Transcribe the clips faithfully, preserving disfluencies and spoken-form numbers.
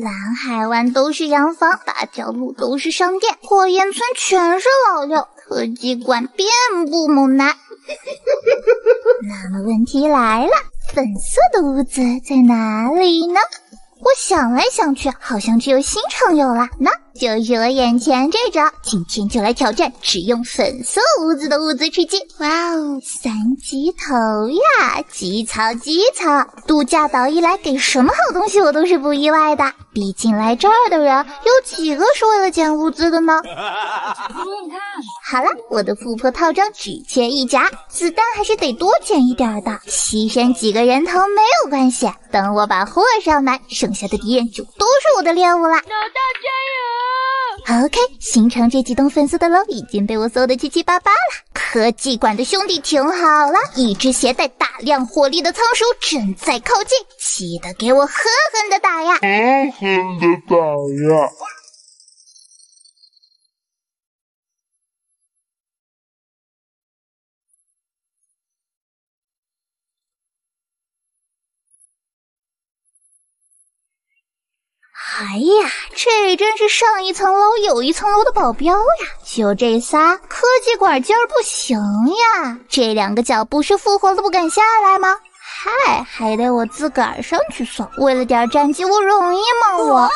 蓝海湾都是洋房，大条路都是商店，火焰村全是老六，科技馆遍布猛男。那么问题来了，粉色的屋子在哪里呢？我想来想去，好像只有新城有了。那就是我眼前这张，今天就来挑战只用粉色屋子的屋子吃鸡。哇哦，三级头呀！鸡草鸡草，度假岛一来，给什么好东西我都是不意外的。毕竟来这儿的人有几个是为了捡物资的呢？好了，我的富婆套装只缺一夹，子弹还是得多捡一点的，牺牲几个人头没有关系。等我把货上来，剩下的敌人就都是我的猎物了。老大加油！ OK， 新城这几栋粉色的楼已经被我搜的七七八八了。科技馆的兄弟挺好了，一只携带大量火力的仓鼠正在靠近，记得给我狠狠的打呀！狠狠的打呀！哎呀，这真是上一层楼有一层楼的保镖呀！就这仨，科技馆今儿不行呀！这两个脚不是复活了不敢下来吗？嗨，还得我自个儿上去送。为了点战绩，我容易吗？我。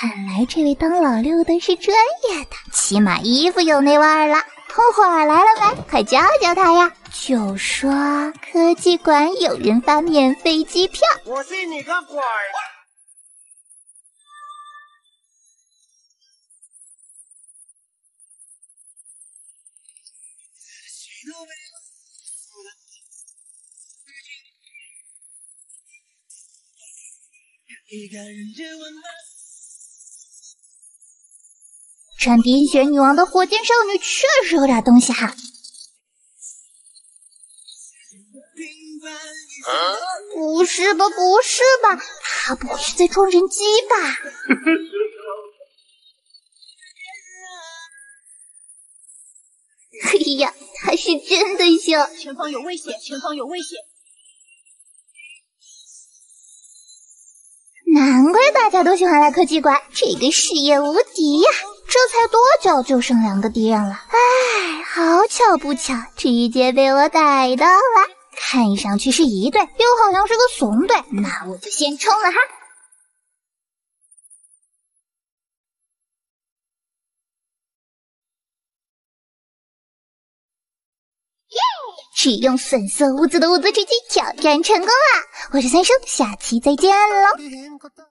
看来这位当老六的是专业的，起码衣服有那味儿了。同伙来了没？快教教他呀！ 就说科技馆有人发免费机票，我信你个鬼！一个人就玩吧。 穿冰雪女王的火箭少女确实有点东西哈。 啊、不是吧，不是吧，他不会是在装人机吧？哎呀，他是真的像！前方有危险，前方有危险！难怪大家都喜欢来科技馆，这个事业无敌呀！ 这才多久就剩两个敌人了，哎，好巧不巧，直接被我逮到了。看上去是一队，又好像是个怂队，那我就先冲了哈。耶！只用粉色屋子的屋子吃鸡挑战成功啦！我是三生，下期再见喽。